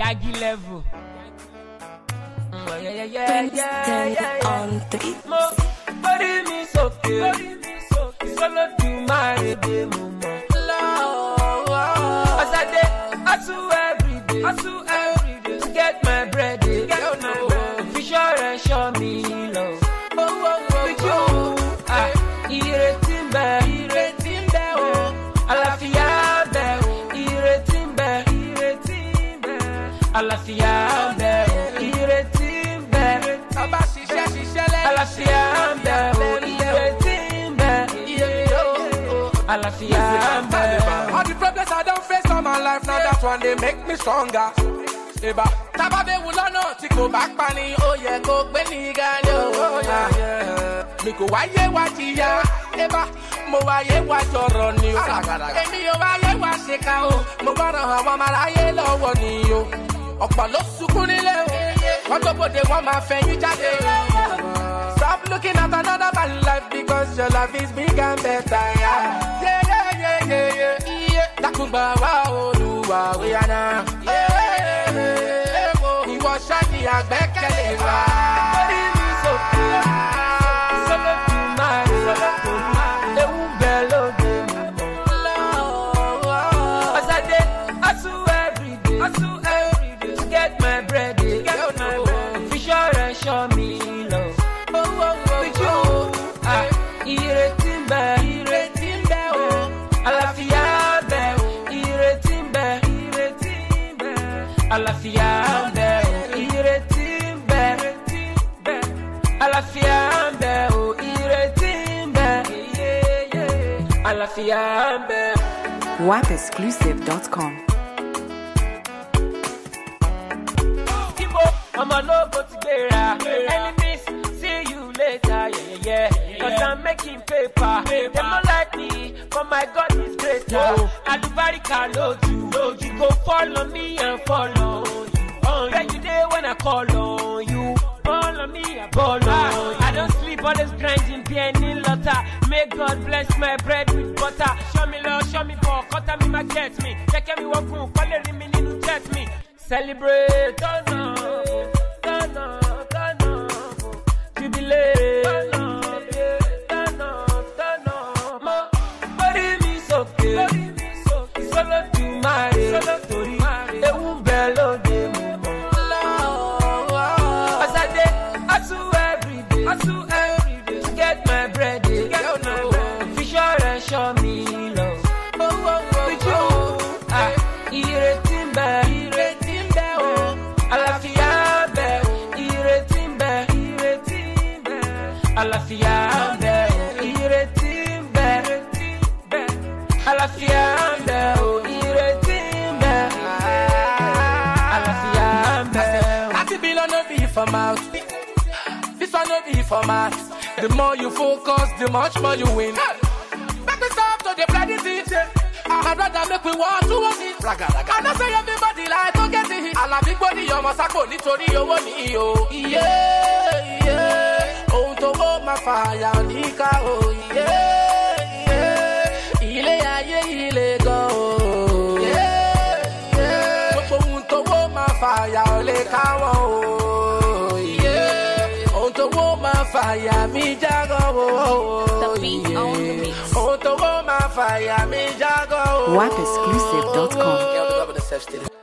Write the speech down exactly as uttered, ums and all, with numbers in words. Yagi level. Yeah, yeah, yeah, yeah, yeah. On three. Mo, body me so cute. Solo do my baby mama. As I dey, I sue every day. I sue every day. To get my bread, to get my bread. Be sure and show me love. Oh, oh, oh, with you, ah, Ireti me, Ireti me, oh, alafia me, Ireti me, Ireti me, alafia me, Ireti me, abashisha shisha le, alafia me. I love you, yeah. All the problems I don't face all my life, now that one they make me stronger. Eba, tababe wula no, ti go back pani, oh yeah, go beni gan yo, oh yeah. Miko waye waji ya, eba, mo waye wajoro ni yo. Emi yo waye washika o, mo wano hawa maraye lo woni yo. Okpa lo sukunile o, wato bode wama fenyu jade. Stop looking at another man's life because your life is big and better. Wow, do wow, we are now. He was shiny as back and so cool. So love to my, so love to my. They will bellow them. As I did, I sue every day. I sue every day. To get my bread, to get my bread. Be sure and show me love. Oh, oh, oh, with you, ah, Ireti me, Ireti me, oh, alafia. I love you, I'm there, oh, Ireti me. I love you, I'm there, oh, Ireti me. I love you, I'm there. W A P exclusive dot com. I'm a no go together. Enemies, see you later, yeah, yeah. Cause I'm making paper. They don't like me, but my God is greater. Alubarika loju, you go follow me and follow. Call on you, all on me, I ball on you. I don't sleep, always grinding, pianin' lotta. May God bless my bread with butter. Show me love, show me power, cut me, my get me. Check me, walk through, follow me, little test me. Celebrate, turn up, turn up, turn up, jubilate, turn up, yeah, turn up, turn up. My body me so good, body me so good. Solo to my, solo to my, they won't bellow them. I sue every day to get my bread, to get my bread. Be sure and show me love. Oh, oh, oh, with you, ah, Ireti me, Ireti me, oh, alafia me, Ireti me, Ireti me, alafia me, Ireti me, Ireti me, alafia me, oh, Ireti me, alafia me. I could be long no be for mouth. This one no be for mass. The more you focus, the much more you win. Make me stop to the bloody city. I had rather make me want to watch it. I know say everybody like to get it. I love big body, you must have gone to the old money, yo. Yeah, yeah. Oh, to hold my fire and hika, oh, yeah, yeah. Ile aye, ile go, yeah, yeah. Oh, to hold my fire and hika, oh. Fire me jago, oh, the beat, yeah. On the mix. Oh, to go my fire me jago. W A P exclusive dot com.